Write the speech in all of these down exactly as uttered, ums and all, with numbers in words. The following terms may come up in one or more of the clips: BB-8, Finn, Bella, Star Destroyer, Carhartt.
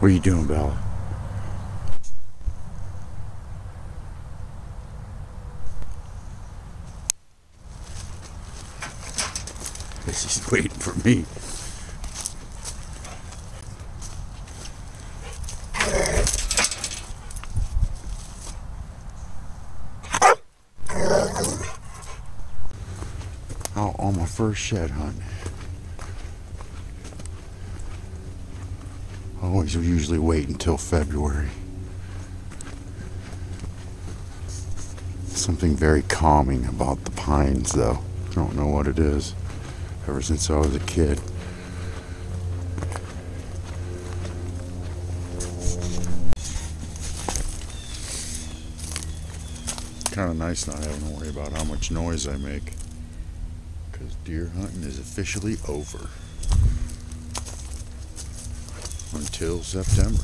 What are you doing, Bella? Guess he's waiting for me. Out on my first shed hunt. I always usually wait until February. Something very calming about the pines though. I don't know what it is. Ever since I was a kid. Kind of nice not having to worry about how much noise I make. Because deer hunting is officially over until September.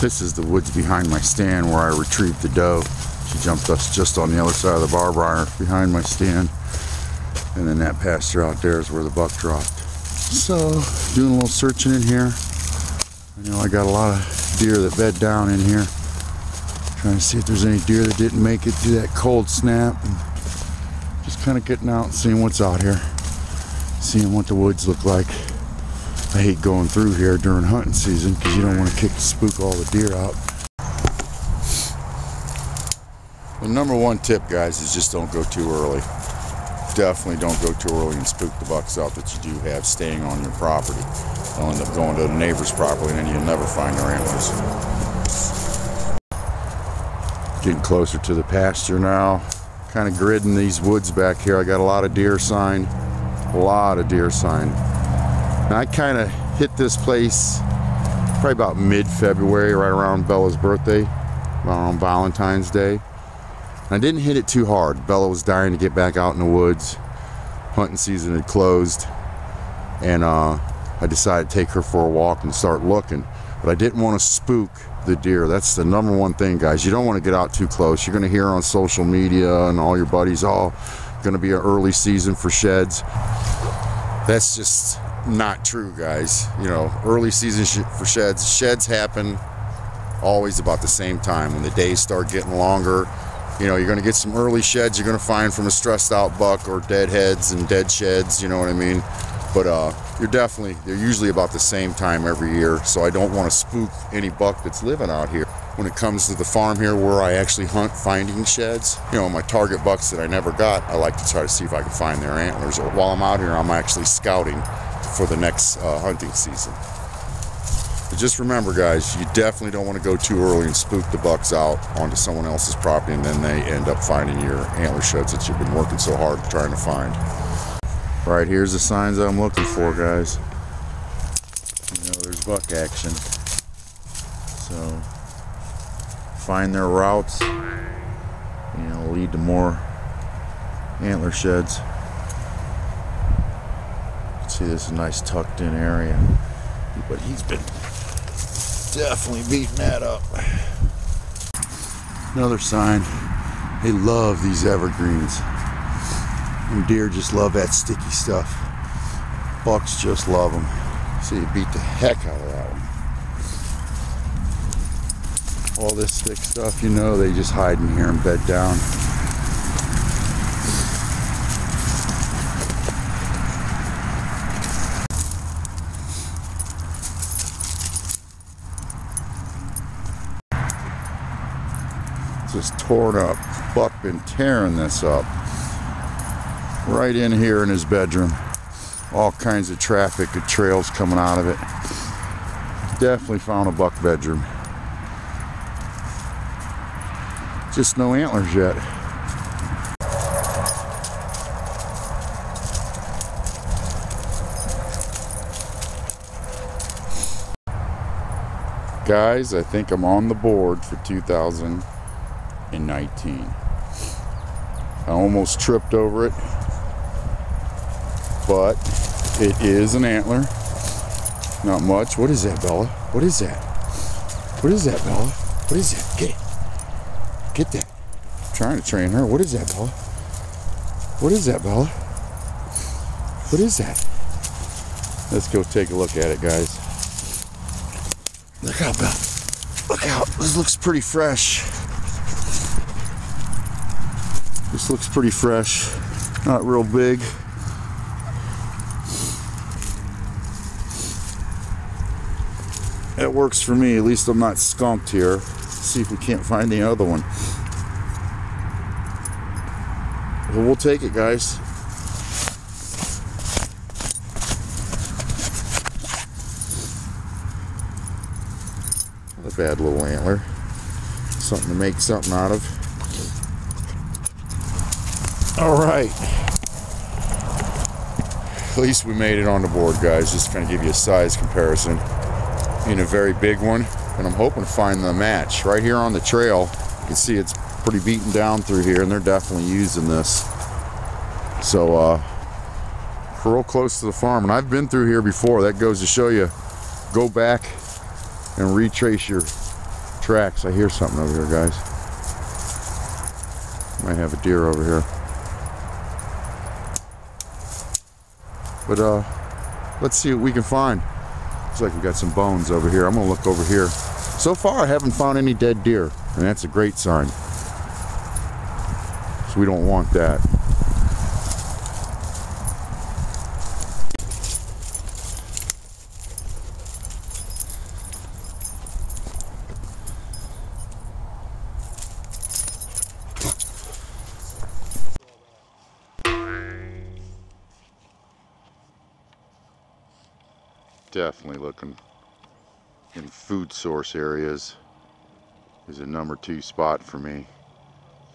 This is the woods behind my stand where I retrieved the doe. She jumped us just on the other side of the barbed wire behind my stand. And then that pasture out there is where the buck dropped. So, doing a little searching in here. I know I got a lot of deer that bed down in here. Trying to see if there's any deer that didn't make it through that cold snap. And just kind of getting out and seeing what's out here. Seeing what the woods look like. I hate going through here during hunting season because you don't want to kick and spook all the deer out. The number one tip, guys, is just don't go too early. Definitely don't go too early and spook the bucks out that you do have staying on your property. They'll end up going to the neighbor's property and then you'll never find their antlers. Getting closer to the pasture now. Kind of gridding these woods back here. I got a lot of deer sign. A lot of deer sign. And I kind of hit this place probably about mid-February, right around Bella's birthday, around Valentine's Day. And I didn't hit it too hard. Bella was dying to get back out in the woods. Hunting season had closed. And uh, I decided to take her for a walk and start looking. But I didn't want to spook the deer. That's the number one thing, guys. You don't want to get out too close. You're going to hear on social media and all your buddies, oh, going to be an early season for sheds. That's just not true, guys. You know, early season sh for sheds sheds happen always about the same time when the days start getting longer. You know, you're going to get some early sheds you're going to find from a stressed out buck or dead heads and dead sheds, you know what I mean? But uh you're definitely they're usually about the same time every year, so I don't want to spook any buck that's living out here. When it comes to the farm here where I actually hunt finding sheds, you know, my target bucks that I never got, I like to try to see if I can find their antlers. Or while I'm out here, I'm actually scouting for the next uh, hunting season. But just remember, guys, you definitely don't want to go too early and spook the bucks out onto someone else's property and then they end up finding your antler sheds that you've been working so hard trying to find. Right, here's the signs I'm looking for, guys. You know, there's buck action. So, find their routes, you know, lead to more antler sheds. See, this is a nice tucked in area, but he's been definitely beating that up. Another sign, they love these evergreens. And deer just love that sticky stuff. Bucks just love them. See, you beat the heck out of that one. All this thick stuff, you know, they just hide in here and bed down. Just torn up. Buck been tearing this up right in here in his bedroom. All kinds of traffic and trails coming out of it. Definitely found a buck bedroom. Just no antlers yet. Guys, I think I'm on the board for two thousand nineteen. I almost tripped over it, but it is an antler. Not much. What is that, Bella? What is that? What is that, Bella? What is that? Get it. Get that. I'm trying to train her. What is that, Bella? What is that, Bella? What is that? Let's go take a look at it, guys. Look out, Bella. Look out. This looks pretty fresh. This looks pretty fresh. Not real big. That works for me. At least I'm not skunked here. Let's see if we can't find the other one. Well, we'll take it, guys. Not a bad little antler. Something to make something out of. All right. At least we made it on the board, guys. Just kind of give you a size comparison. In a very big one, and I'm hoping to find the match right here on the trail. You can see it's pretty beaten down through here, and they're definitely using this. So uh we're real close to the farm, and I've been through here before. That goes to show you, go back and retrace your tracks. I hear something over here, guys. Might have a deer over here, but uh let's see what we can find. Looks like we've got some bones over here. I'm gonna look over here. So far I haven't found any dead deer, and that's a great sign. So we don't want that. Definitely looking in food source areas is a number two spot for me.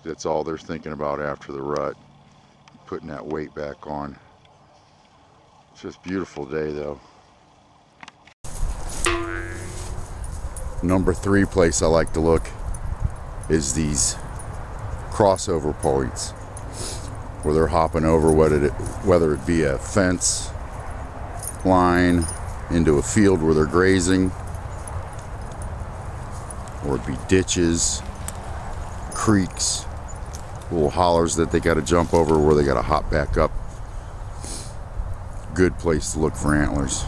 That's all they're thinking about after the rut, putting that weight back on. It's just a beautiful day though. Number three place I like to look is these crossover points where they're hopping over, whether it, whether it be a fence line into a field where they're grazing, or it'd be ditches, creeks, little hollers that they got to jump over where they got to hop back up. Good place to look for antlers.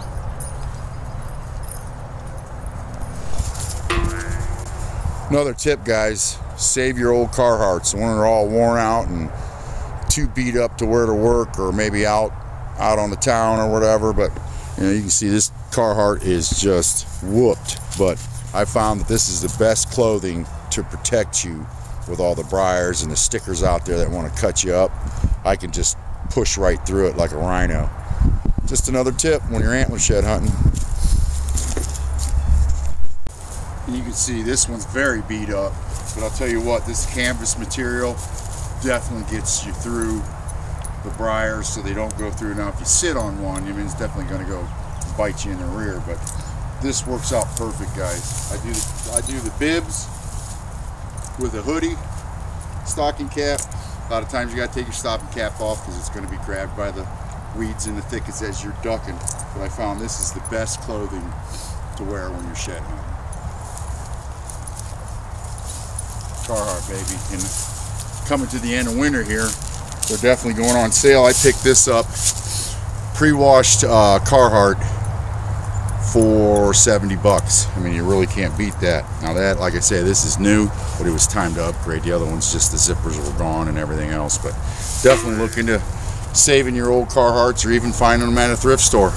Another tip, guys, save your old Carhartts. When they're all worn out and too beat up to wear to work, or maybe out out on the town or whatever, but you know, you can see this Carhartt is just whooped, but I found that this is the best clothing to protect you with all the briars and the stickers out there that want to cut you up. I can just push right through it like a rhino. Just another tip when you're antler shed hunting. You can see this one's very beat up, but I'll tell you what, this canvas material definitely gets you through the briars so they don't go through. Now if you sit on one, you mean it's definitely going to go bite you in the rear, but this works out perfect, guys. I do the, I do the bibs with a hoodie, stocking cap. A lot of times you got to take your stocking cap off because it's going to be grabbed by the weeds in the thickets as you're ducking, but I found this is the best clothing to wear when you're shed hunting. Carhartt, baby. And coming to the end of winter here, they're definitely going on sale. I picked this up, pre-washed uh, Carhartt, for seventy bucks. I mean, you really can't beat that. Now that, like I say, this is new, but it was time to upgrade. The other ones, just the zippers were gone and everything else, but definitely look into saving your old Carhartts, or even finding them at a thrift store.